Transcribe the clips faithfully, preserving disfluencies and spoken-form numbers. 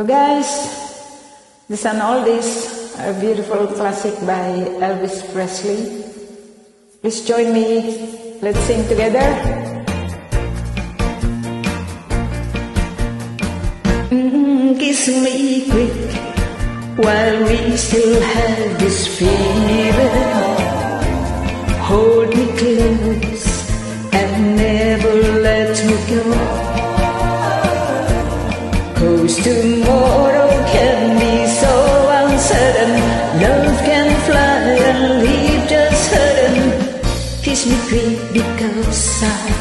So guys, these and all these are beautiful classic by Elvis Presley. Please join me, let's sing together. Mm, kiss me quick while we still have this fever. Hold me close and never let me go. Tomorrow can be so uncertain. Love can fly and leave us hurting. Kiss me quick because our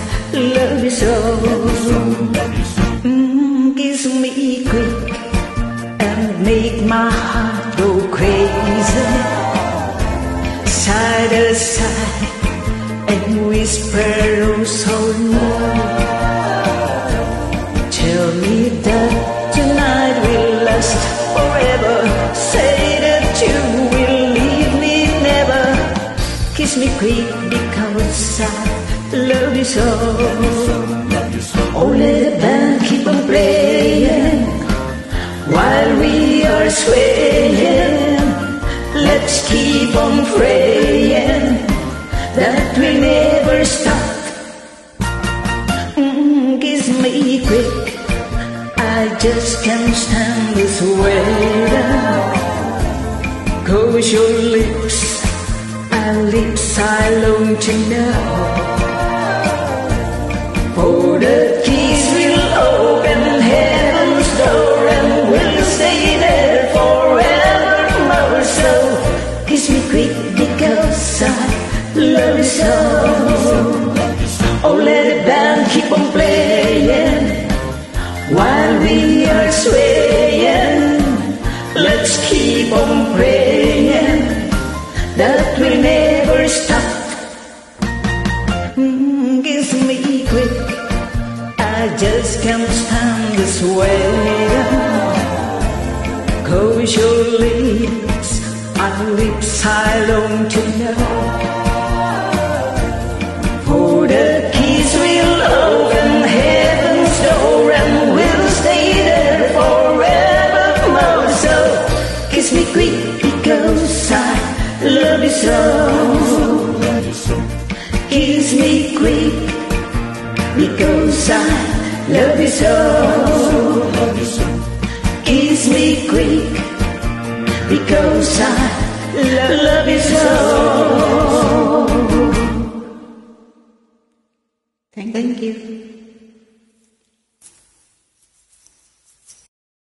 love is old. Mm, kiss me quick and make my heart go crazy. Side to side and whisper oh so low. Tell me that forever, say that you will leave me never. Kiss me quick because I love you so. Oh, let the band keep on playing while we are swaying. Let's keep on praying that we never stop. Mm, kiss me quick, I just can't stand this weather. Close your lips, and lips I long to know. For the keys will open heaven's door, and we'll stay there forevermore. So kiss me quick because I love you so. Oh, let the band keep on playing while we are swaying. Let's keep on praying that we never stop. Mm, kiss me quick, I just can't stand this way. Close your lips, our lips I long to know. Kiss me quick because I love you so. Kiss me quick because I love you so. Kiss me quick because I love you so. Thank you.